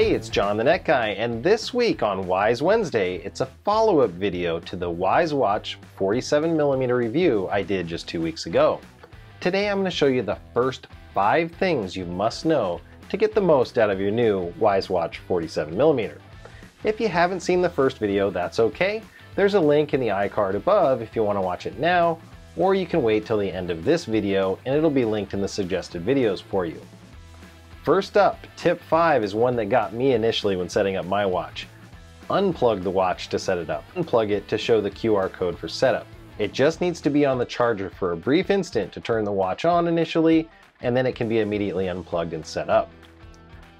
Hey, it's John the Net Guy, and this week on Wyze Wednesday, it's a follow-up video to the Wyze Watch 47mm review I did just 2 weeks ago. Today I'm going to show you the first 5 things you must know to get the most out of your new Wyze Watch 47mm. If you haven't seen the first video, that's okay. There's a link in the iCard above if you want to watch it now, or you can wait till the end of this video and it'll be linked in the suggested videos for you. First up, tip 5 is one that got me initially when setting up my watch. Unplug the watch to set it up. Unplug it to show the QR code for setup. It just needs to be on the charger for a brief instant to turn the watch on initially, and then it can be immediately unplugged and set up.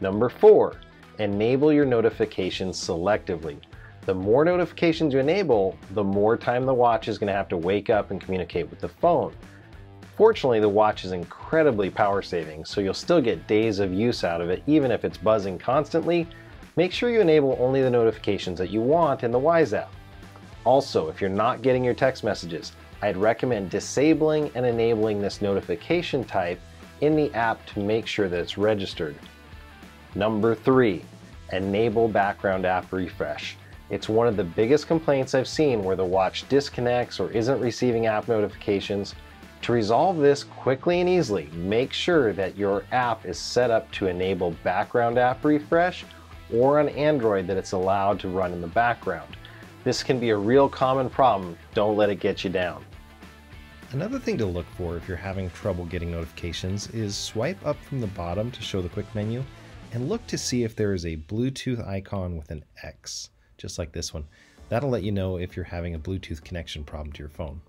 Number 4, enable your notifications selectively. The more notifications you enable, the more time the watch is going to have to wake up and communicate with the phone. Fortunately, the watch is incredibly power saving, so you'll still get days of use out of it even if it's buzzing constantly. Make sure you enable only the notifications that you want in the Wyze app. Also, if you're not getting your text messages, I'd recommend disabling and enabling this notification type in the app to make sure that it's registered. Number 3, enable background app refresh. It's one of the biggest complaints I've seen where the watch disconnects or isn't receiving app notifications. To resolve this quickly and easily, make sure that your app is set up to enable background app refresh, or on Android that it's allowed to run in the background. This can be a real common problem. Don't let it get you down. Another thing to look for if you're having trouble getting notifications is swipe up from the bottom to show the quick menu and look to see if there is a Bluetooth icon with an X, just like this one. That'll let you know if you're having a Bluetooth connection problem to your phone.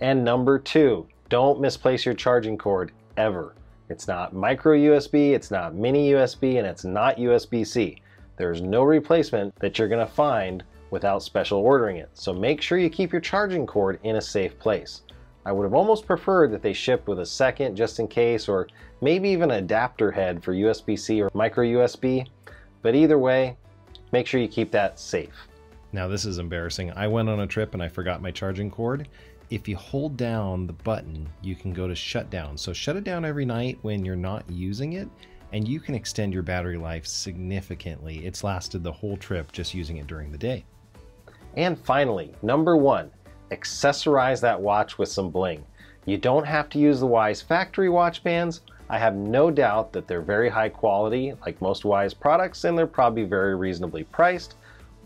And number 2, don't misplace your charging cord ever. It's not micro USB, it's not mini USB, and it's not USB-C. There's no replacement that you're gonna find without special ordering it. So make sure you keep your charging cord in a safe place. I would have almost preferred that they shipped with a second just in case, or maybe even an adapter head for USB-C or micro USB. But either way, make sure you keep that safe. Now this is embarrassing. I went on a trip and I forgot my charging cord. If you hold down the button, you can go to shut down. So shut it down every night when you're not using it, and you can extend your battery life significantly. It's lasted the whole trip just using it during the day. And finally, number 1, accessorize that watch with some bling. You don't have to use the Wyze factory watch bands. I have no doubt that they're very high quality, like most Wyze products, and they're probably very reasonably priced.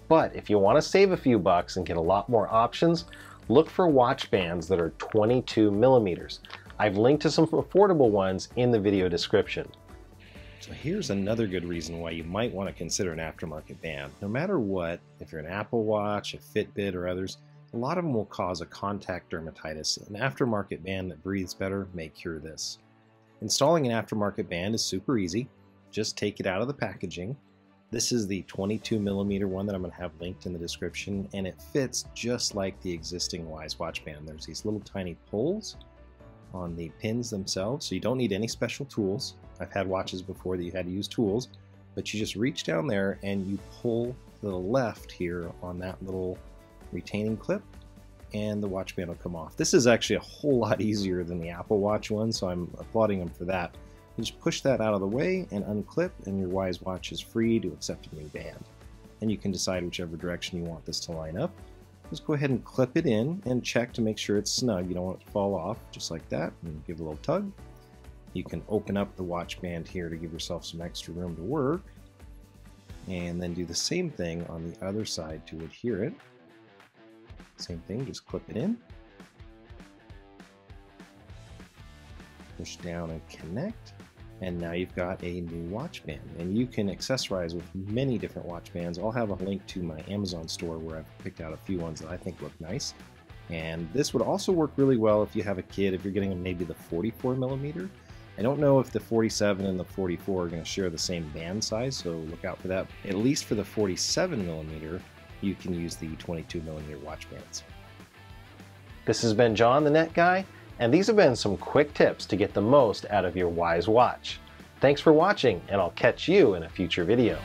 But if you want to save a few bucks and get a lot more options, look for watch bands that are 22mm. I've linked to some affordable ones in the video description. So here's another good reason why you might want to consider an aftermarket band. No matter what, if you're an Apple Watch, a Fitbit, or others, a lot of them will cause a contact dermatitis. An aftermarket band that breathes better may cure this. Installing an aftermarket band is super easy. Just take it out of the packaging. This is the 22mm one that I'm going to have linked in the description, and it fits just like the existing Wyze watch band. There's these little tiny pulls on the pins themselves, so you don't need any special tools. I've had watches before that you had to use tools, but you just reach down there and you pull to the left here on that little retaining clip, and the watch band will come off. This is actually a whole lot easier than the Apple Watch one, so I'm applauding them for that. You just push that out of the way and unclip, and your Wyze watch is free to accept a new band. And you can decide whichever direction you want this to line up. Just go ahead and clip it in and check to make sure it's snug. You don't want it to fall off, just like that, and give it a little tug. You can open up the watch band here to give yourself some extra room to work. And then do the same thing on the other side to adhere it. Same thing, just clip it in. Push down and connect, and now you've got a new watch band. And you can accessorize with many different watch bands. I'll have a link to my Amazon store where I've picked out a few ones that I think look nice. And this would also work really well if you have a kid, if you're getting them maybe the 44mm. I don't know if the 47 and the 44 are going to share the same band size, so look out for that. At least for the 47mm, you can use the 22mm watch bands. This has been John the Net Guy, and these have been some quick tips to get the most out of your Wyze watch. Thanks for watching, and I'll catch you in a future video.